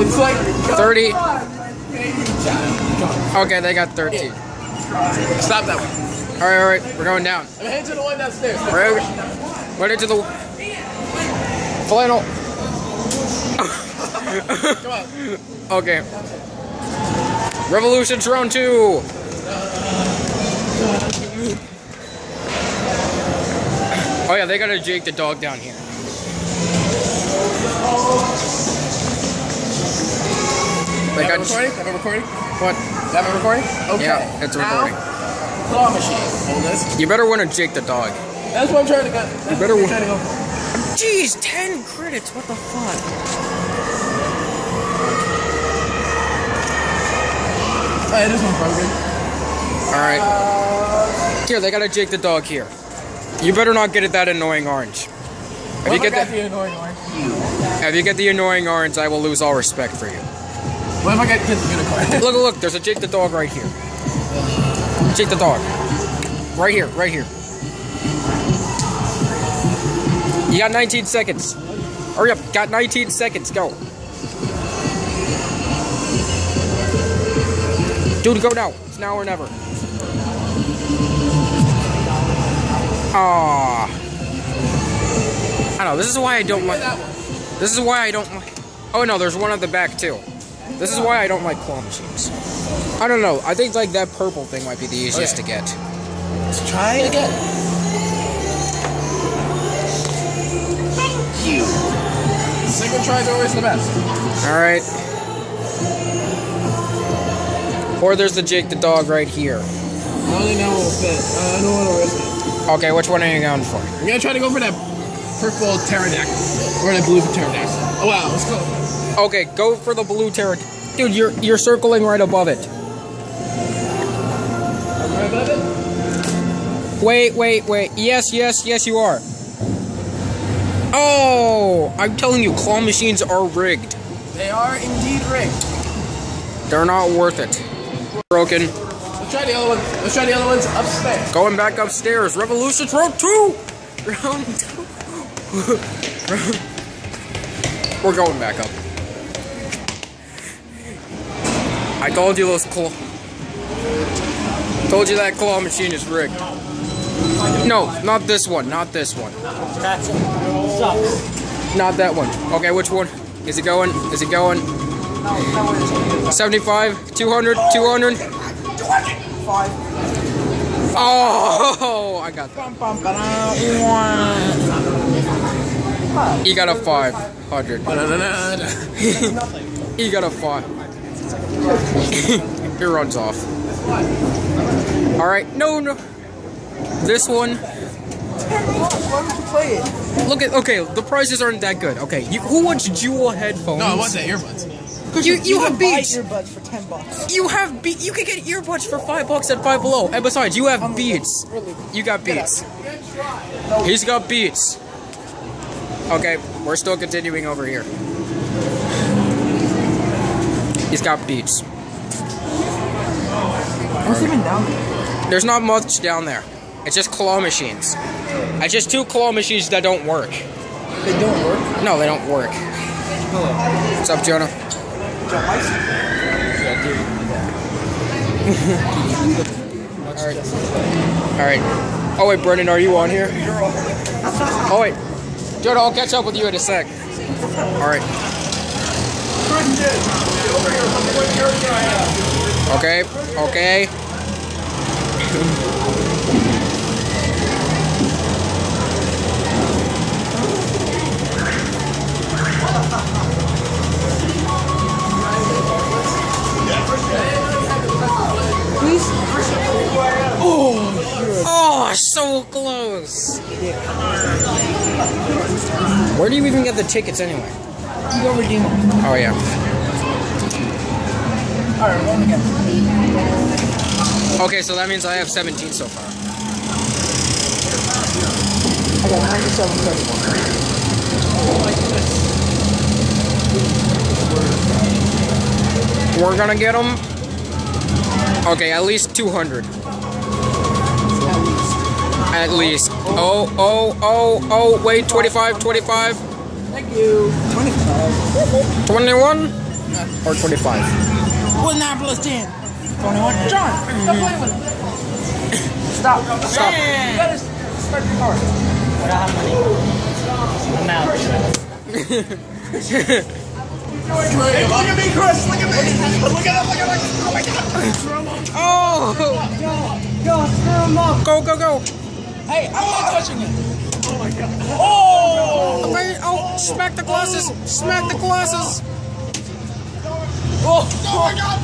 It's like 30. Okay, they got 13. Stop that one. Alright, we're going down. I'm heading to the one downstairs. We're heading to the flannel. Come on. Okay. Revolutions round 2. Oh yeah, they gotta jig the dog down here. They got recording? Have I recording? What? Have I recording? Okay. Yeah, it's recording. Now, claw machine. Hold this. You better want to jig the dog. That's what I'm trying to go. That's you better what I'm trying to go for. Jeez, 10 credits. What the fuck? Alright, this one's broken. Alright. Here, they gotta jig the dog here. You better not get it that annoying orange. If you get the annoying orange? If you get the annoying orange, I will lose all respect for you. What if I get the unicorn? Look, there's a Jake the dog right here. Jake the dog. Right here, right here. You got 19 seconds. Hurry up, got 19 seconds, go. Dude, go now. It's now or never. Aww. I don't know, this is why I don't like... This is why I don't like... Oh no, there's one at the back too. This is why I don't like claw machines. I don't know, I think like that purple thing might be the easiest to get. Let's try it again. Thank you! Single try is always the best. Alright. Or there's the Jake the dog right here. I don't think that one will fit. I don't want to risk it. Okay, which one are you going for? I'm gonna try to go for that purple pterodactyl. Or that blue pterodactyl. Oh, wow, let's go. Okay, go for the blue pterodactyl. Dude, you're circling right above it. Right above it? Wait. Yes, you are. Oh! I'm telling you, claw machines are rigged. They are indeed rigged. They're not worth it. Broken. Let's try the other one. Let's try the other ones upstairs. Going back upstairs. Revolutions round 2. Round 2. We're going back up. I told you those claw. Told you that claw machine is rigged. No, not this one. Not this one. That sucks. Not that one. Okay, which one? Is it going? Is it going? 75, 200, 200. 5. Oh, I got that. He got a 500. He got a 5. He runs off. Alright, no. This one. Look at, okay, the prices aren't that good. Okay, who wants jewel headphones? No, I want the earbuds. You have Beats. Earbuds for $10. You have Beats. You can get earbuds for $5 at Five Below. And besides, you have Beats. You got Beats. He's got Beats. Okay, we're still continuing over here. He's got Beats. What's even down there? There's not much down there. It's just claw machines. It's just 2 claw machines that don't work. They don't work? No, they don't work. What's up, Jonah? Alright. Oh wait, Brennan, are you on here? Oh wait. Dude, I'll catch up with you in a sec. Alright. Okay. Oh, so close. Where do you even get the tickets anyway? You go redeem them. Oh yeah. Alright, roll again. Okay, so that means I have 17 so far. I got 97. We're gonna get them. Okay, at least 200. At least. Oh, wait, 25. Thank you. 25. 21? Or 25. Well, 9 plus 10. 21. John, stop playing with it. Stop. Man. You gotta start your car. I don't have money. I'm out. Look at me, Chris. Look at me. Look at him. Look at him. Oh, my God. Throw him up. Oh. Go. Throw him up. Go. Hey, I'm not touching it. Oh my God. Oh! Oh, smack the glasses! Smack the glasses! Oh! Oh my God!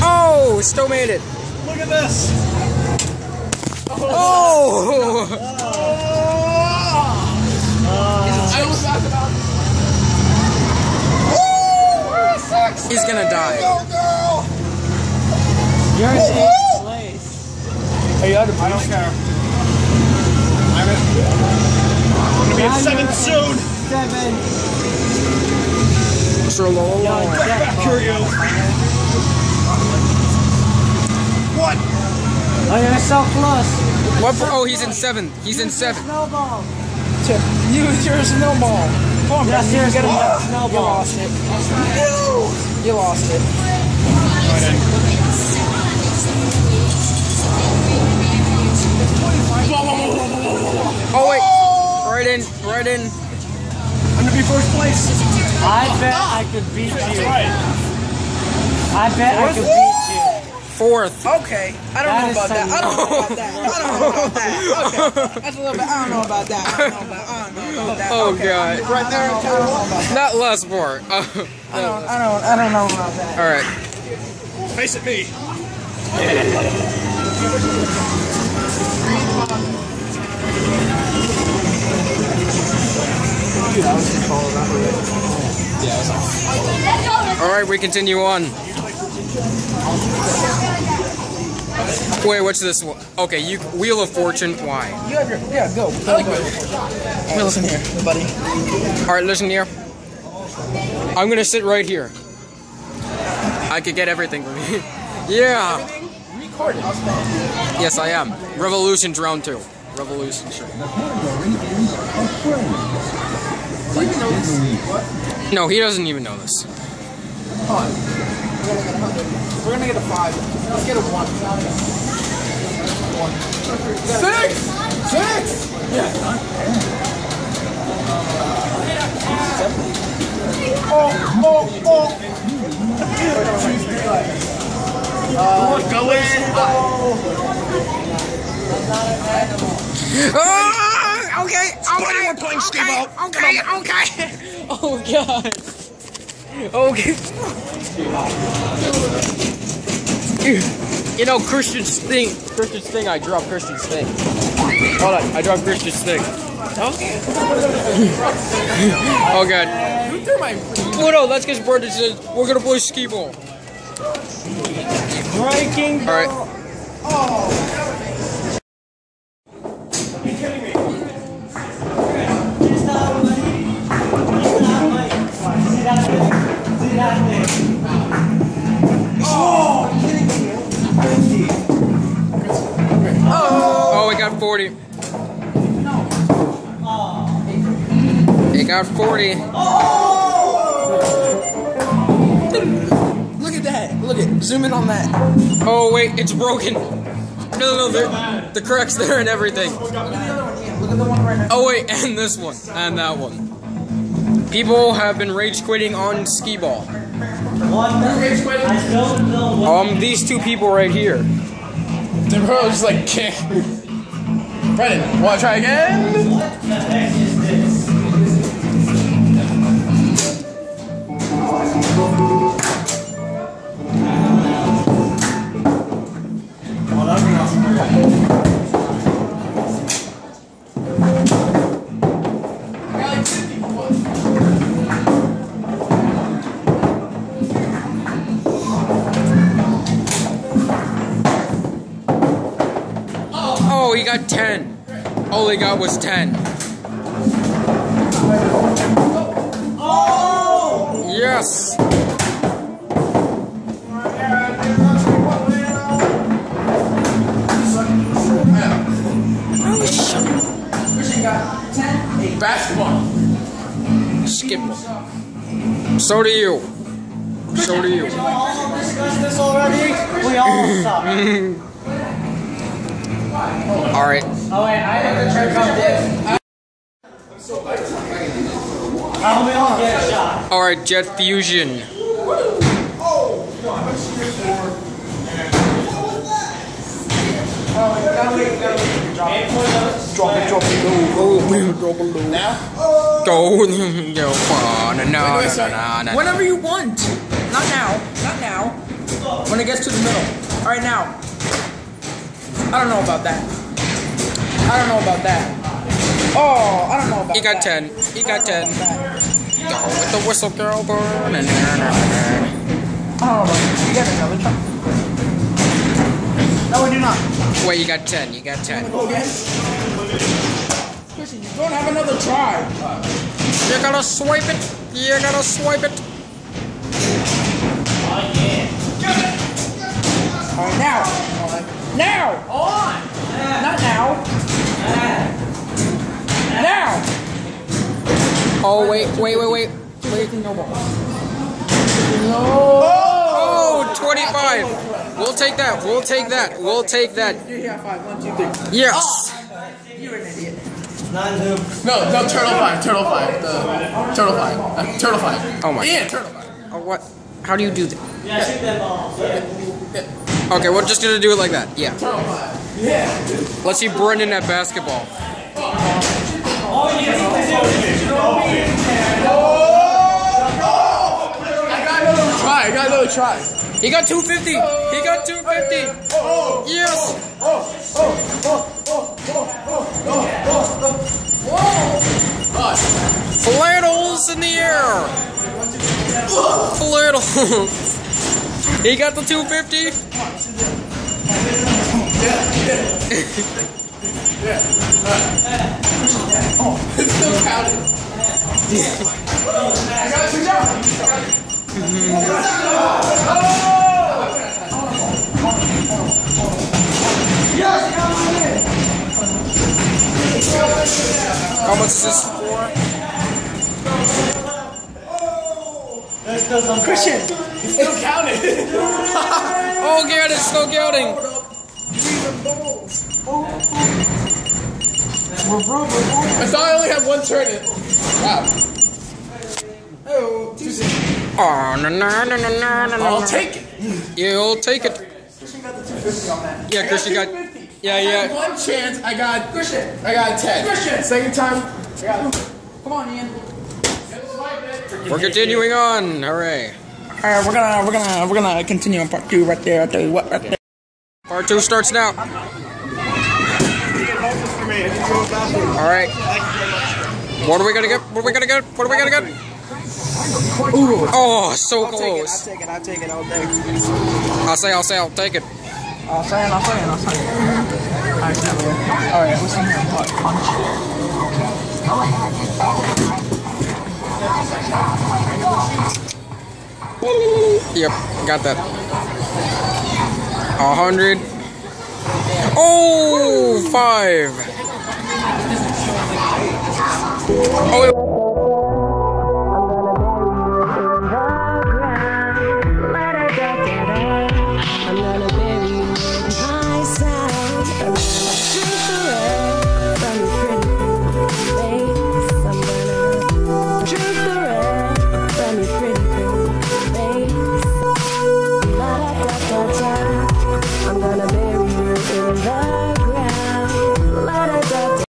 Oh! Still made it! Look at this! Oh! He's gonna die. You're in eighth place. Hey, I don't care. I'm gonna be at 7 soon. 7. Mr. Lowell. Curio. What? Oh, you're so close. What? Oh, he's in 7. He's in 7. Snowball. Use your snowball. Come on, yes, you get a snowball. You lost it. No. You lost it. Right in. Oh wait, right in. I'm gonna be first place. I bet I could beat you. Fourth. Okay, I don't know about that. Okay, that's a little bit. I don't know about that. Oh okay. God, right there. Not less more. I don't know about that. All right. Face at me. That was control, not really. Yeah, it was off. Alright, we continue on. Wait, what's this one? Okay, you Wheel of Fortune, why? You have your, yeah, go. I like Wheel of Fortune. Alright, listen here, buddy. Alright, listen here. I'm gonna sit right here. I could get everything from you. Yeah. Everything recorded. Yes, I am. Revolutions round 2. Revolutions. No, he doesn't even know this. Come on. We're gonna get a 5. Let's get a 1. 6! 6! Yeah. Oh! Okay. We're playing okay. Oh God. Okay. You know Christian's thing. I dropped Christian's thing. Hold on, I dropped Christian's thing. Okay. Oh God. Who threw my? Oh no, let's get started. We're gonna play skee ball. Breaking ball. All right. Oh. Oh, it got 40. It got 40. Oh! Look at that. Look at. Zoom in on that. Oh, wait. It's broken. No. The crack's there and everything. Look at the one right now. Oh, wait. And this one. And that one. People have been rage quitting on skee ball. These two people right here. They're probably just like, Brennan, wanna try again? What the heck is this? He got 10. All he got was 10. Oh! Yes. Oh shit! Basketball. Skip. So do you. So do you. We all discussed this already. We all suck. All right. Oh wait, I have to check out this. I'm so bad. How we all get a shot? All right, Jet Fusion. Drop it, now? Go, no. Whenever you want. Not now. When it gets to the middle. Alright, now. I don't know about that. Oh, I don't know about that. He got 10. Go with the whistle, girl. You got another chunk? No, we do not. Wait, you got 10. Christian, you don't have another try. You gotta swipe it. Oh, yeah. Alright, now. Now! On! Not now. Now! Oh, wait. No ball. No! 25. We'll take that. Yes. You're an idiot. No, turtle 5. Turtle 5. Oh my. Yeah, turtle 5. Oh, what? How do you do that? Yeah, shoot that ball. Yeah. Okay, we're just gonna do it like that. Yeah. Turtle 5. Yeah. Let's see Brendan at basketball. Oh yes. I got another try. He got 250. Yes. Flannels in the air. Flannels. He got the 250. I got 2 down. How much is this for? Christian, it's still counting. Oh god, it's still counting. I thought I only had one turn in. Wow. Oh, no. I'll take it. You'll take it. Christian got the 250 on that. Yeah, Christian got. Yeah. One chance, I got. Christian, I got 10. Christian, second time. I got. Come on, Ian. We're continuing on. Hooray! All right, we're gonna continue on part 2 right there. Right there. Part 2 starts now. All right. What are we gonna get? Ooh. Oh, so close. I'll take it all day. I'll take it. I'll say it. Alright, what's in here? What? Punch. Yep, got that. 100. Oh, 5. Oh,